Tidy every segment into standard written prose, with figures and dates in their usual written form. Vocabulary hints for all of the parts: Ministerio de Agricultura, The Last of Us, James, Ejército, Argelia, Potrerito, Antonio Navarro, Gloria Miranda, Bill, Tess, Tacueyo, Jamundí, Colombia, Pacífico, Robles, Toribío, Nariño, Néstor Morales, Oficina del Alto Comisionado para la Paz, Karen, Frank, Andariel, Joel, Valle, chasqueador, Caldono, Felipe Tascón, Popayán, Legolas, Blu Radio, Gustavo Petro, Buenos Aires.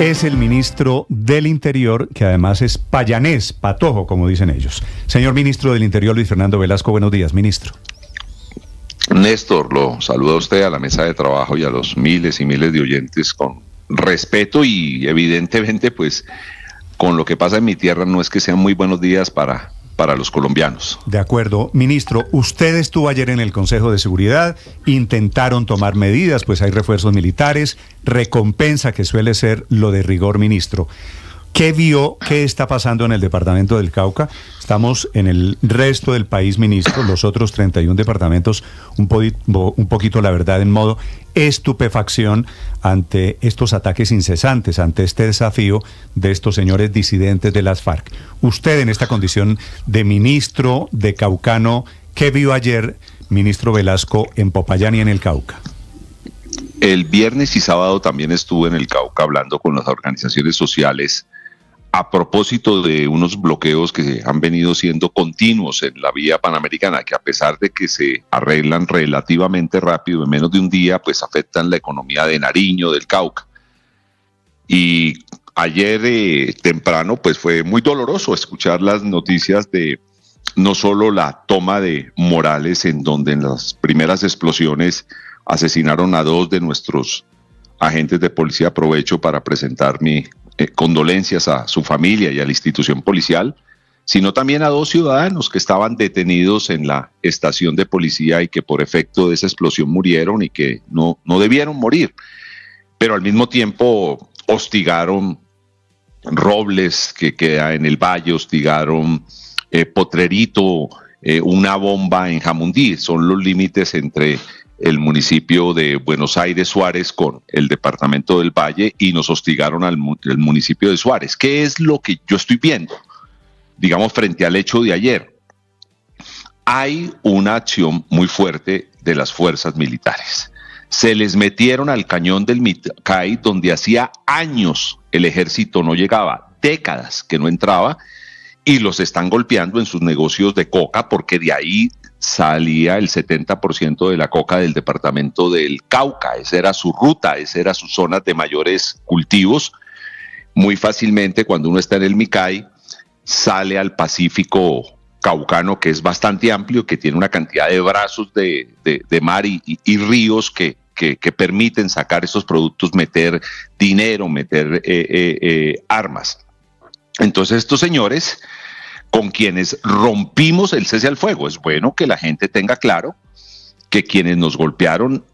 es el ministro del Interior, que además es payanés, patojo, como dicen ellos. Señor ministro del Interior, Luis Fernando Velasco, buenos días, ministro. Néstor, lo saluda a usted, a la mesa de trabajo y a los miles y miles de oyentes con respeto y evidentemente pues con lo que pasa en mi tierra no es que sean muy buenos días para los colombianos. De acuerdo, ministro, usted estuvo ayer en el Consejo de Seguridad, intentaron tomar medidas, pues hay refuerzos militares, recompensa que suele ser lo de rigor, ministro. ¿Qué vio? ¿Qué está pasando en el departamento del Cauca? Estamos en el resto del país, ministro, los otros 31 departamentos, un poquito, la verdad, en modo estupefacción ante estos ataques incesantes, ante este desafío de estos señores disidentes de las FARC. Usted, en esta condición de ministro, de caucano, ¿qué vio ayer, ministro Velasco, en Popayán y en el Cauca? El viernes y sábado también estuve en el Cauca hablando con las organizaciones sociales a propósito de unos bloqueos que han venido siendo continuos en la vía panamericana, que a pesar de que se arreglan relativamente rápido, en menos de un día, pues afectan la economía de Nariño, del Cauca. Y ayer temprano, pues fue muy doloroso escuchar las noticias de no solo la toma de Morales, en donde en las primeras explosiones asesinaron a dos de nuestros agentes de policía. Aprovecho para presentar mi condolencias a su familia y a la institución policial, sino también a dos ciudadanos que estaban detenidos en la estación de policía y que por efecto de esa explosión murieron y que no debieron morir, pero al mismo tiempo hostigaron Robles, que queda en el Valle, hostigaron Potrerito, una bomba en Jamundí. Son los límites entre el municipio de Buenos Aires, Suárez, con el departamento del Valle, y nos hostigaron al municipio de Suárez. ¿Qué es lo que yo estoy viendo? Digamos, frente al hecho de ayer, hay una acción muy fuerte de las fuerzas militares. Se les metieron al cañón del Micay, donde hacía años el ejército no llegaba, décadas que no entraba, y los están golpeando en sus negocios de coca, porque de ahí salía el 70% de la coca del departamento del Cauca. Esa era su ruta, esa era su zona de mayores cultivos. Muy fácilmente, cuando uno está en el Micay, sale al Pacífico caucano, que es bastante amplio, que tiene una cantidad de brazos de mar y ríos que permiten sacar esos productos, meter dinero, meter armas. Entonces estos señores, con quienes rompimos el cese al fuego. Es bueno que la gente tenga claro que quienes nos golpearon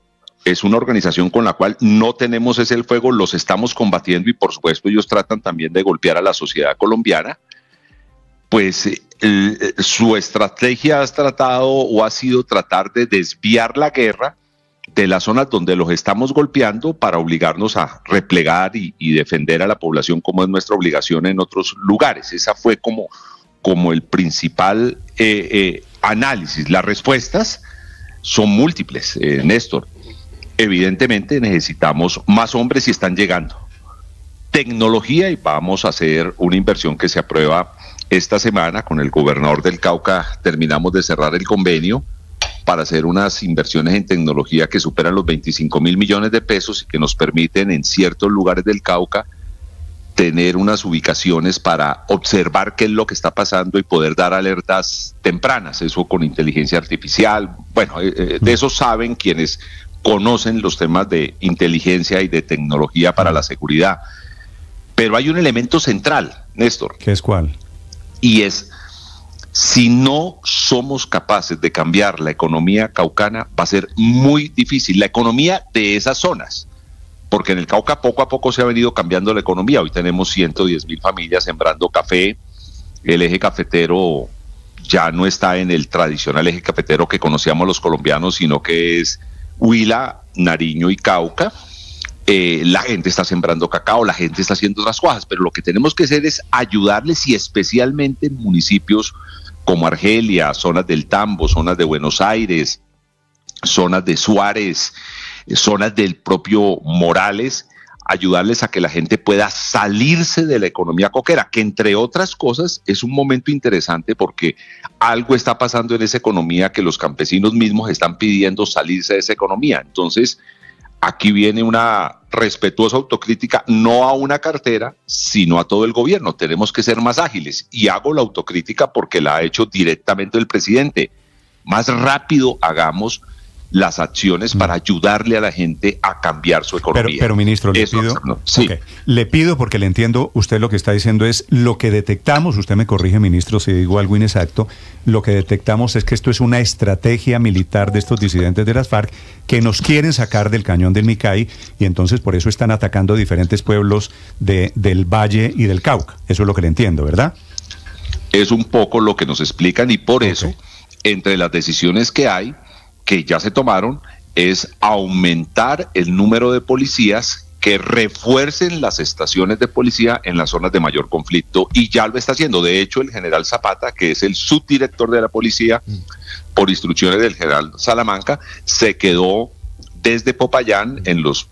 es una organización con la cual no tenemos cese al fuego, los estamos combatiendo y por supuesto ellos tratan también de golpear a la sociedad colombiana. Pues su estrategia ha sido tratar de desviar la guerra de las zonas donde los estamos golpeando para obligarnos a replegar y defender a la población, como es nuestra obligación en otros lugares. Esa fue como el principal análisis. Las respuestas son múltiples, Néstor. Evidentemente necesitamos más hombres y están llegando. Tecnología, y vamos a hacer una inversión que se aprueba esta semana. Con el gobernador del Cauca terminamos de cerrar el convenio para hacer unas inversiones en tecnología que superan los 25.000 millones de pesos y que nos permiten en ciertos lugares del Cauca tener unas ubicaciones para observar qué es lo que está pasando y poder dar alertas tempranas, eso con inteligencia artificial. Bueno, de eso saben quienes conocen los temas de inteligencia y de tecnología para la seguridad. Pero hay un elemento central, Néstor. ¿Qué es cuál? Y es, si no somos capaces de cambiar la economía caucana, va a ser muy difícil. La economía de esas zonas. Porque en el Cauca poco a poco se ha venido cambiando la economía. Hoy tenemos 110.000 familias sembrando café. El eje cafetero ya no está en el tradicional eje cafetero que conocíamos los colombianos, sino que es Huila, Nariño y Cauca. La gente está sembrando cacao, la gente está haciendo otras cosas, pero lo que tenemos que hacer es ayudarles, y especialmente en municipios como Argelia, zonas del Tambo, zonas de Buenos Aires, zonas de Suárez, zonas del propio Morales, ayudarles a que la gente pueda salirse de la economía coquera, que entre otras cosas es un momento interesante porque algo está pasando en esa economía que los campesinos mismos están pidiendo salirse de esa economía. Entonces, Aquí viene una respetuosa autocrítica, no a una cartera, sino a todo el gobierno. Tenemos que ser más ágiles, y hago la autocrítica porque la ha hecho directamente el presidente. Más rápido hagamos las acciones para ayudarle a la gente a cambiar su economía. Pero ministro, le pido, porque le entiendo, usted lo que está diciendo es, lo que detectamos, usted me corrige, ministro, si digo algo inexacto, lo que detectamos es que esto es una estrategia militar de estos disidentes de las FARC que nos quieren sacar del cañón del Micay, y entonces por eso están atacando diferentes pueblos del Valle y del Cauca. Eso es lo que le entiendo, ¿verdad? Es un poco lo que nos explican, y por eso, entre las decisiones que hay, que ya se tomaron, es aumentar el número de policías que refuercen las estaciones de policía en las zonas de mayor conflicto, y ya lo está haciendo. De hecho, el general Zapata, que es el subdirector de la policía, por instrucciones del general Salamanca, se quedó desde Popayán en las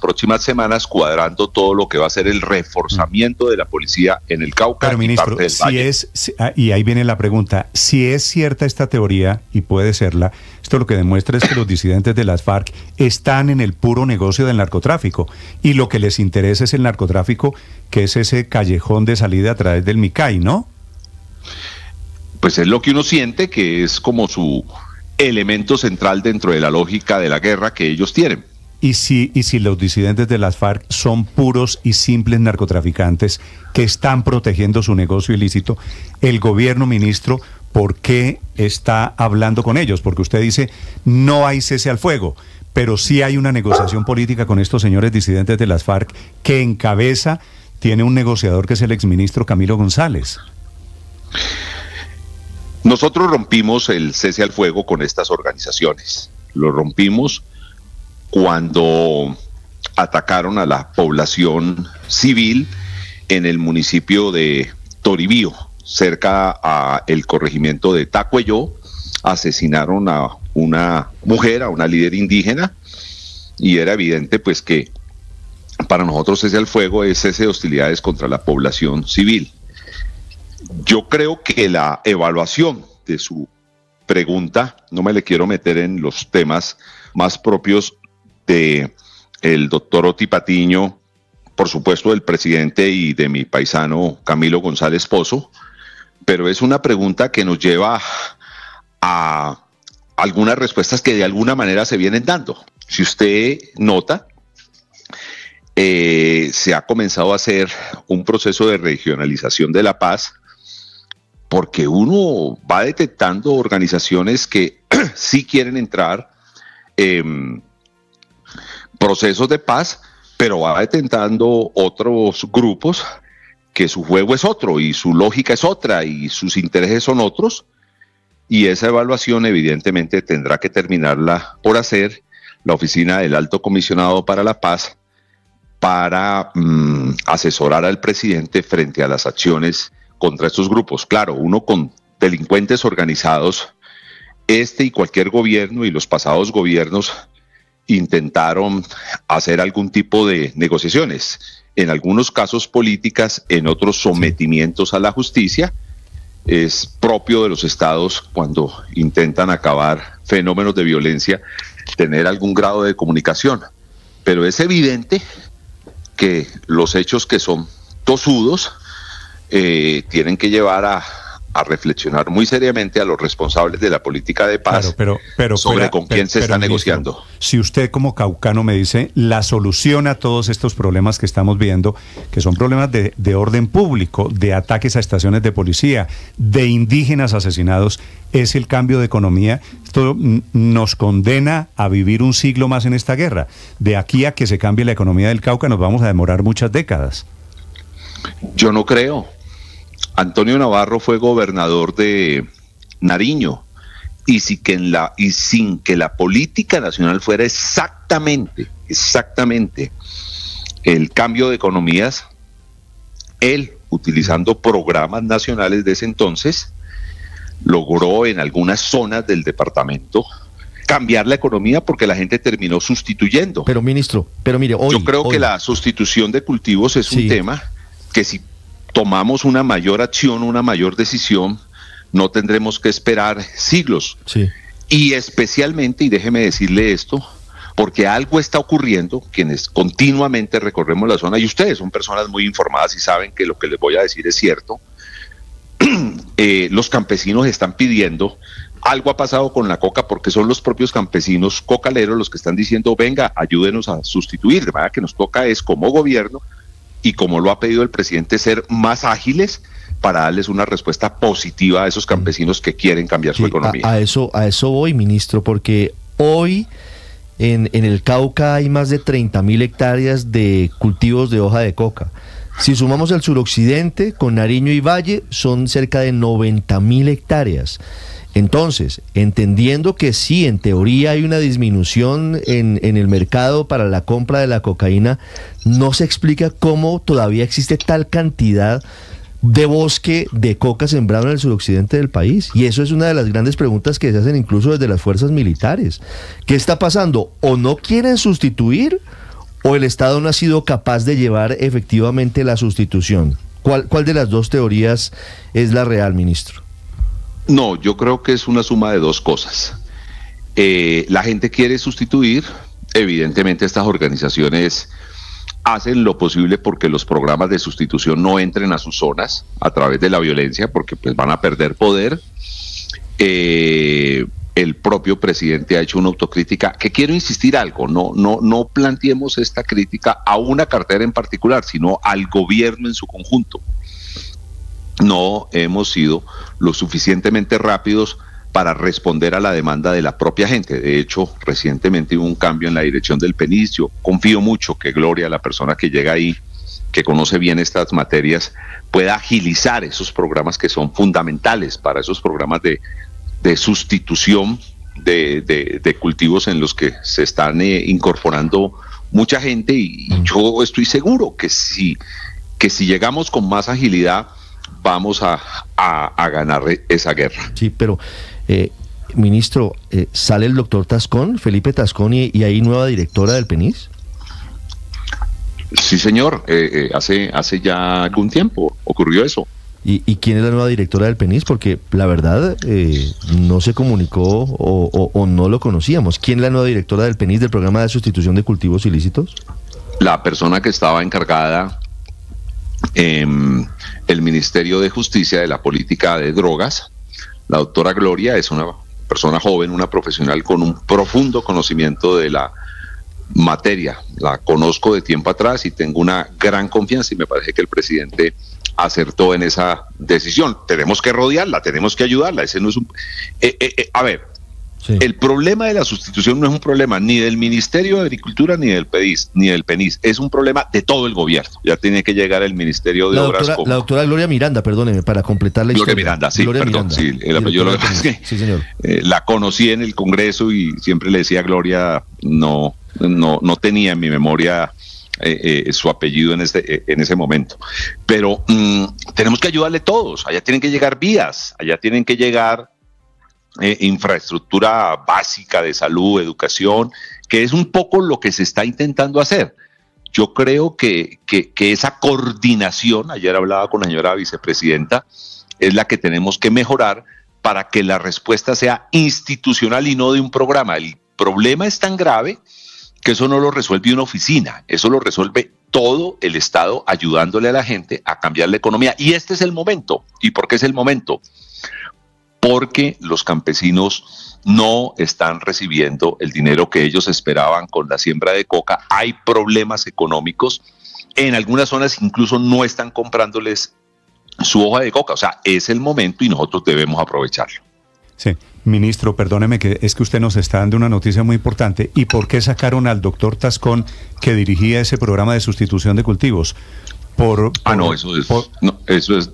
próximas semanas cuadrando todo lo que va a ser el reforzamiento de la policía en el Cauca. Pero, ministro, y ahí viene la pregunta, si es cierta esta teoría, y puede serla, esto lo que demuestra es que los disidentes de las FARC están en el puro negocio del narcotráfico, y lo que les interesa es el narcotráfico, que es ese callejón de salida a través del Micay, ¿no? Pues es lo que uno siente, que es como su elemento central dentro de la lógica de la guerra que ellos tienen. ¿Y si los disidentes de las FARC son puros y simples narcotraficantes que están protegiendo su negocio ilícito, el gobierno, ministro, ¿por qué está hablando con ellos? Porque usted dice, no hay cese al fuego, pero sí hay una negociación política con estos señores disidentes de las FARC que encabeza, tiene un negociador que es el exministro Camilo González. Nosotros rompimos el cese al fuego con estas organizaciones. Lo rompimos cuando atacaron a la población civil en el municipio de Toribío, cerca al corregimiento de Tacueyo. Asesinaron a una mujer, a una líder indígena, y era evidente pues que para nosotros cese al fuego es cese de hostilidades contra la población civil. Yo creo que la evaluación de su pregunta, no me le quiero meter en los temas más propios del doctor Otí Patiño, por supuesto del presidente y de mi paisano Camilo González Pozo, pero es una pregunta que nos lleva a algunas respuestas que de alguna manera se vienen dando. Si usted nota, se ha comenzado a hacer un proceso de regionalización de la paz, porque uno va detectando organizaciones que sí quieren entrar en procesos de paz, pero va detectando otros grupos que su juego es otro y su lógica es otra y sus intereses son otros, y esa evaluación evidentemente tendrá que terminarla por hacer la Oficina del Alto Comisionado para la Paz, para asesorar al presidente frente a las acciones contra estos grupos. Claro, uno con delincuentes organizados, este y cualquier gobierno y los pasados gobiernos intentaron hacer algún tipo de negociaciones, en algunos casos políticas, en otros sometimientos a la justicia. Es propio de los estados, cuando intentan acabar fenómenos de violencia, tener algún grado de comunicación, pero es evidente que los hechos que son tosudos tienen que llevar a reflexionar muy seriamente a los responsables de la política de paz, sobre con quién se está negociando. Si usted como caucano me dice, la solución a todos estos problemas que estamos viendo, que son problemas de orden público, de ataques a estaciones de policía, de indígenas asesinados, es el cambio de economía, esto nos condena a vivir un siglo más en esta guerra. De aquí a que se cambie la economía del Cauca nos vamos a demorar muchas décadas. Yo no creo. Antonio Navarro fue gobernador de Nariño, y sin que la política nacional fuera exactamente el cambio de economías, él, utilizando programas nacionales de ese entonces, logró en algunas zonas del departamento cambiar la economía, porque la gente terminó sustituyendo. Pero, ministro, mire, yo creo que la sustitución de cultivos es un tema que, si tomamos una mayor acción, una mayor decisión, no tendremos que esperar siglos. Y especialmente, y déjeme decirle esto, porque algo está ocurriendo. Quienes continuamente recorremos la zona, y ustedes son personas muy informadas y saben que lo que les voy a decir es cierto, los campesinos están pidiendo, algo ha pasado con la coca, porque son los propios campesinos cocaleros los que están diciendo, venga, ayúdenos a sustituir, de manera que nos toca es como gobierno, y como lo ha pedido el presidente, ser más ágiles para darles una respuesta positiva a esos campesinos que quieren cambiar su economía. A eso voy, ministro, porque hoy en el Cauca hay más de 30.000 hectáreas de cultivos de hoja de coca. Si sumamos el suroccidente, con Nariño y Valle, son cerca de 90.000 hectáreas. Entonces, entendiendo que sí, en teoría hay una disminución en el mercado para la compra de la cocaína, no se explica cómo todavía existe tal cantidad de bosque de coca sembrado en el suroccidente del país. Y eso es una de las grandes preguntas que se hacen incluso desde las fuerzas militares. ¿Qué está pasando? ¿O no quieren sustituir o el Estado no ha sido capaz de llevar efectivamente la sustitución? ¿Cuál de las dos teorías es la real, ministro? No, yo creo que es una suma de dos cosas. La gente quiere sustituir, evidentemente estas organizaciones hacen lo posible porque los programas de sustitución no entren a sus zonas a través de la violencia, porque pues van a perder poder. El propio presidente ha hecho una autocrítica, que quiero insistir algo, no planteemos esta crítica a una cartera en particular, sino al gobierno en su conjunto. No hemos sido lo suficientemente rápidos para responder a la demanda de la propia gente. De hecho, recientemente hubo un cambio en la dirección del PNIS. Yo confío mucho que Gloria, la persona que llega ahí, que conoce bien estas materias, pueda agilizar esos programas que son fundamentales para esos programas de sustitución de cultivos en los que se están incorporando mucha gente. Y yo estoy seguro que si llegamos con más agilidad, vamos a ganar esa guerra. Sí, pero ministro, ¿sale el doctor Tascón, Felipe Tascón, y ahí nueva directora del PNIS? Sí, señor, hace ya algún tiempo ocurrió eso. ¿Y quién es la nueva directora del PNIS? Porque la verdad no se comunicó o no lo conocíamos. ¿Quién es la nueva directora del PNIS, del programa de sustitución de cultivos ilícitos? La persona que estaba encargada el Ministerio de Justicia de la política de drogas, la doctora Gloria, es una persona joven, una profesional con un profundo conocimiento de la materia. La conozco de tiempo atrás y tengo una gran confianza, y me parece que el presidente acertó en esa decisión. Tenemos que rodearla, tenemos que ayudarla. Ese no es un... a ver, sí. El problema de la sustitución no es un problema ni del Ministerio de Agricultura ni del PNIS, es un problema de todo el gobierno. Ya tiene que llegar el Ministerio de Obras Públicas. La doctora Gloria Miranda, perdóneme, para completar la historia. Gloria Miranda, sí, señor. La conocí en el Congreso y siempre le decía a Gloria, no tenía en mi memoria su apellido en ese momento. Pero tenemos que ayudarle todos. Allá tienen que llegar vías, allá tienen que llegar infraestructura básica de salud, educación, que es un poco lo que se está intentando hacer. Yo creo que esa coordinación, ayer hablaba con la señora vicepresidenta, es la que tenemos que mejorar para que la respuesta sea institucional y no de un programa. El problema es tan grave que eso no lo resuelve una oficina, eso lo resuelve todo el Estado ayudándole a la gente a cambiar la economía. Y este es el momento. ¿Y por qué es el momento? Porque los campesinos no están recibiendo el dinero que ellos esperaban con la siembra de coca. Hay problemas económicos. En algunas zonas incluso no están comprándoles su hoja de coca. O sea, es el momento y nosotros debemos aprovecharlo. Sí, ministro, perdóneme, que es que usted nos está dando una noticia muy importante. ¿Y por qué sacaron al doctor Tascón, que dirigía ese programa de sustitución de cultivos?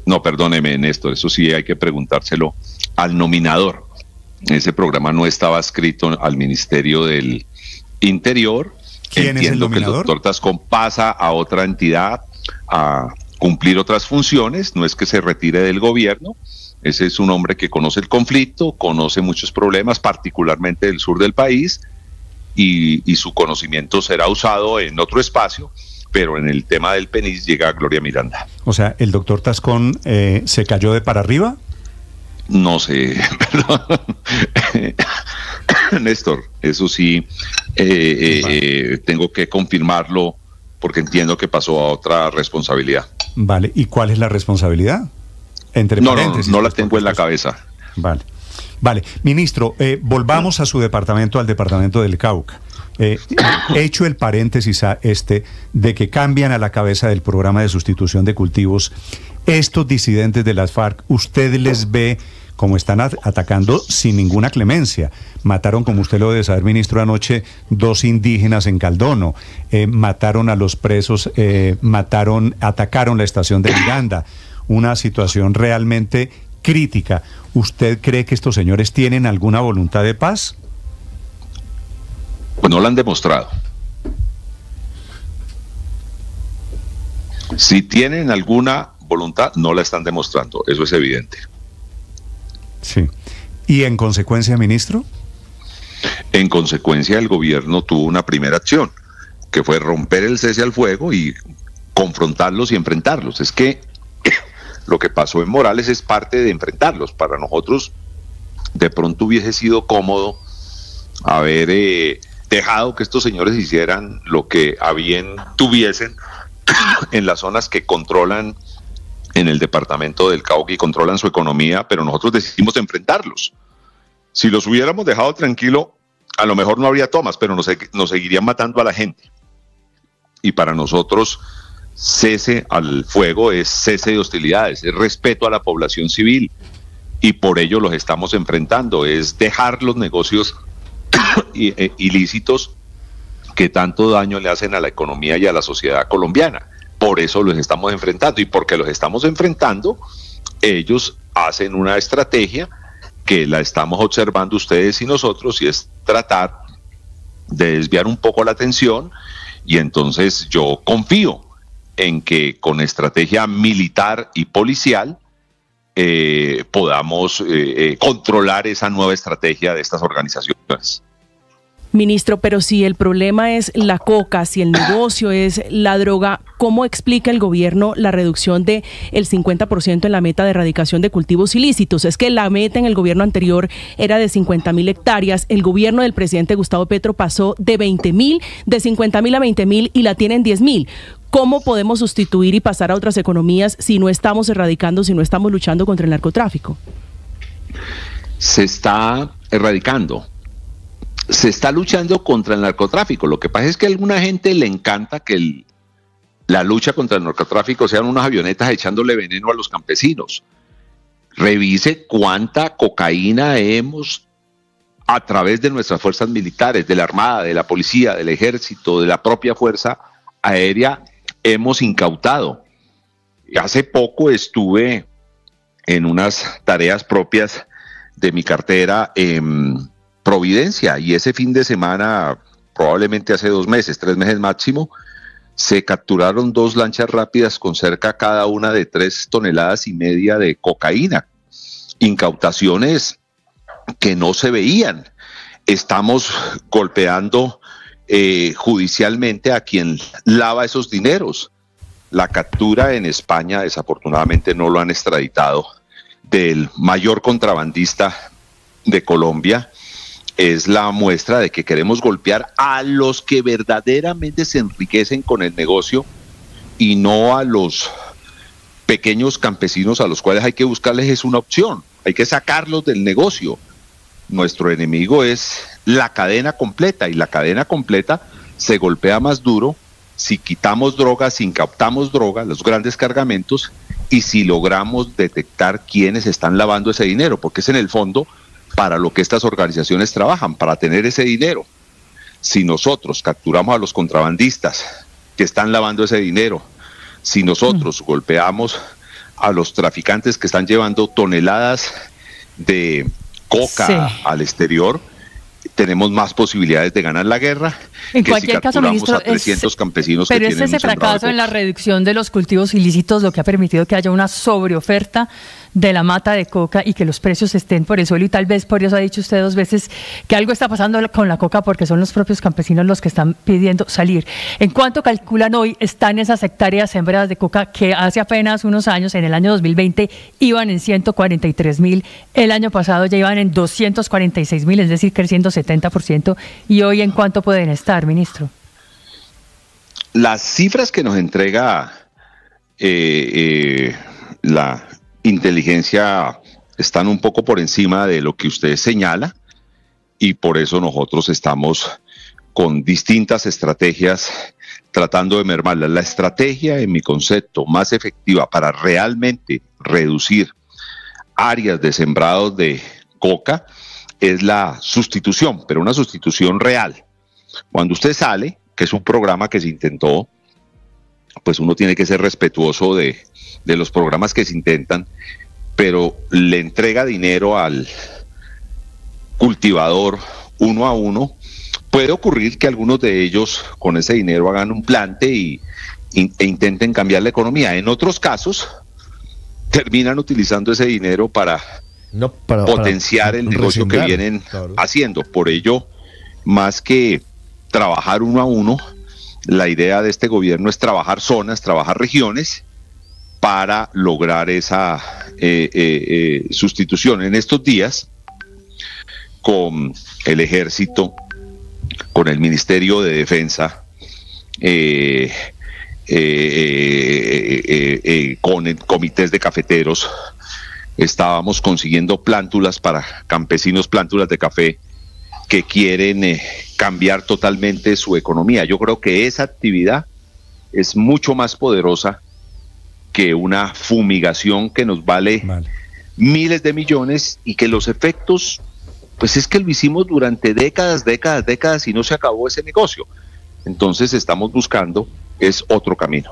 No, perdóneme, Néstor, eso sí hay que preguntárselo al nominador. Ese programa no estaba adscrito al Ministerio del Interior. ¿Quién es el nominador? Entiendo que el doctor Tascón pasa a otra entidad a cumplir otras funciones, no es que se retire del gobierno. Ese es un hombre que conoce el conflicto, conoce muchos problemas, particularmente del sur del país, y su conocimiento será usado en otro espacio. Pero en el tema del PNIS llega Gloria Miranda. O sea, ¿el doctor Tascón se cayó de para arriba? No sé, perdón. Néstor, eso sí, tengo que confirmarlo porque entiendo que pasó a otra responsabilidad. Vale, ¿y cuál es la responsabilidad? Entre paréntesis, no la tengo en la cabeza. Vale, vale. Ministro, volvamos a su departamento, al departamento del Cauca. Hecho el paréntesis a este de que cambian a la cabeza del programa de sustitución de cultivos estos disidentes de las FARC, usted les ve como están atacando sin ninguna clemencia. Mataron, como usted lo debe saber, ministro, anoche 2 indígenas en Caldono, mataron a los presos, atacaron la estación de Miranda, una situación realmente crítica. ¿Usted cree que estos señores tienen alguna voluntad de paz? Pues no la han demostrado. Si tienen alguna voluntad, no la están demostrando, eso es evidente. Sí. ¿Y en consecuencia, ministro? En consecuencia, el gobierno tuvo una primera acción, que fue romper el cese al fuego y confrontarlos y enfrentarlos. Es que lo que pasó en Morales es parte de enfrentarlos. Para nosotros, de pronto hubiese sido cómodo haber dejado que estos señores hicieran lo que a bien tuviesen en las zonas que controlan en el departamento del Cauca y controlan su economía, pero nosotros decidimos enfrentarlos. Si los hubiéramos dejado tranquilo, a lo mejor no habría tomas, pero nos seguirían matando a la gente. Y para nosotros, cese al fuego es cese de hostilidades, es respeto a la población civil, y por ello los estamos enfrentando, es dejar los negocios ilícitos que tanto daño le hacen a la economía y a la sociedad colombiana. Por eso los estamos enfrentando, y porque los estamos enfrentando, ellos hacen una estrategia que la estamos observando ustedes y nosotros, y es tratar de desviar un poco la atención. Y entonces yo confío en que con estrategia militar y policial podamos controlar esa nueva estrategia de estas organizaciones. Ministro, pero si el problema es la coca, si el negocio es la droga, ¿cómo explica el gobierno la reducción del 50% en la meta de erradicación de cultivos ilícitos? Es que la meta en el gobierno anterior era de 50.000 hectáreas, el gobierno del presidente Gustavo Petro pasó de 20.000, de 50.000 a 20.000 y la tienen 10.000. ¿Cómo podemos sustituir y pasar a otras economías si no estamos erradicando, si no estamos luchando contra el narcotráfico? Se está erradicando. Se está luchando contra el narcotráfico. Lo que pasa es que a alguna gente le encanta que la lucha contra el narcotráfico sean unas avionetas echándole veneno a los campesinos. Revise cuánta cocaína hemos, a través de nuestras fuerzas militares, de la Armada, de la Policía, del Ejército, de la propia Fuerza Aérea, hemos incautado. Hace poco estuve en unas tareas propias de mi cartera en Providencia, y ese fin de semana, probablemente hace 2 meses, 3 meses máximo, se capturaron 2 lanchas rápidas con cerca cada una de 3,5 toneladas de cocaína. Incautaciones que no se veían. Estamos golpeando judicialmente a quien lava esos dineros. La captura en España, desafortunadamente, no lo han extraditado, del mayor contrabandista de Colombia. Es la muestra de que queremos golpear a los que verdaderamente se enriquecen con el negocio, y no a los pequeños campesinos, a los cuales hay que buscarles es una opción, hay que sacarlos del negocio. Nuestro enemigo es la cadena completa, y la cadena completa se golpea más duro si quitamos drogas, si incautamos drogas, los grandes cargamentos, y si logramos detectar quiénes están lavando ese dinero, porque es en el fondo para lo que estas organizaciones trabajan, para tener ese dinero. Si nosotros capturamos a los contrabandistas que están lavando ese dinero, si nosotros golpeamos a los traficantes que están llevando toneladas de coca al exterior, tenemos más posibilidades de ganar la guerra. En que cualquier si caso, ministro, a 300 campesinos pero que es ese fracaso en la reducción de los cultivos ilícitos lo que ha permitido que haya una sobreoferta de la mata de coca y que los precios estén por el suelo, y tal vez por eso ha dicho usted dos veces que algo está pasando con la coca, porque son los propios campesinos los que están pidiendo salir. ¿En cuánto calculan hoy están esas hectáreas sembradas de coca que hace apenas unos años, en el año 2020, iban en 143.000, el año pasado ya iban en 246.000, es decir, creciendo 70%, y hoy en cuánto pueden estar, ministro? Las cifras que nos entrega la inteligencia están un poco por encima de lo que usted señala, y por eso nosotros estamos con distintas estrategias tratando de mermarlas. La estrategia, en mi concepto, más efectiva para realmente reducir áreas de sembrados de coca es la sustitución, pero una sustitución real. Cuando usted sale, que es un programa que se intentó, pues uno tiene que ser respetuoso de los programas que se intentan, pero le entrega dinero al cultivador uno a uno. Puede ocurrir que algunos de ellos con ese dinero hagan un plante e intenten cambiar la economía. En otros casos, terminan utilizando ese dinero para potenciar el negocio que vienen haciendo. Por ello, más que trabajar uno a uno, la idea de este gobierno es trabajar zonas, trabajar regiones, para lograr esa sustitución. En estos días, con el Ejército, con el Ministerio de Defensa, con el Comité de Cafeteros, estábamos consiguiendo plántulas para campesinos, plántulas de café, que quieren cambiar totalmente su economía. Yo creo que esa actividad es mucho más poderosa que una fumigación que nos vale miles de millones, y que los efectos, pues es que lo hicimos durante décadas y no se acabó ese negocio. Entonces estamos buscando es otro camino.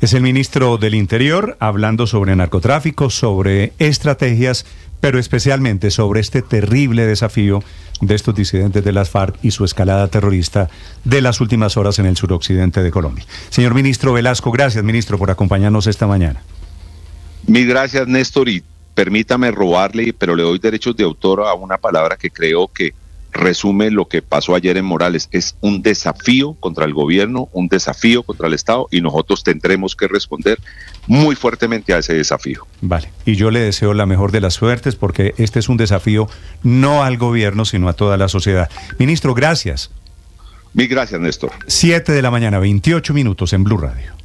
Es el ministro del Interior hablando sobre narcotráfico, sobre estrategias, pero especialmente sobre este terrible desafío de estos disidentes de las FARC y su escalada terrorista de las últimas horas en el suroccidente de Colombia. Señor ministro Velasco, gracias, ministro, por acompañarnos esta mañana. Mil gracias, Néstor, y permítame robarle, pero le doy derechos de autor a una palabra que creo que resume lo que pasó ayer en Morales. Es un desafío contra el gobierno, un desafío contra el Estado, y nosotros tendremos que responder muy fuertemente a ese desafío. Vale, y yo le deseo la mejor de las suertes, porque este es un desafío no al gobierno, sino a toda la sociedad. Ministro, gracias. Mil gracias, Néstor. 7 de la mañana, 28 minutos en Blue Radio.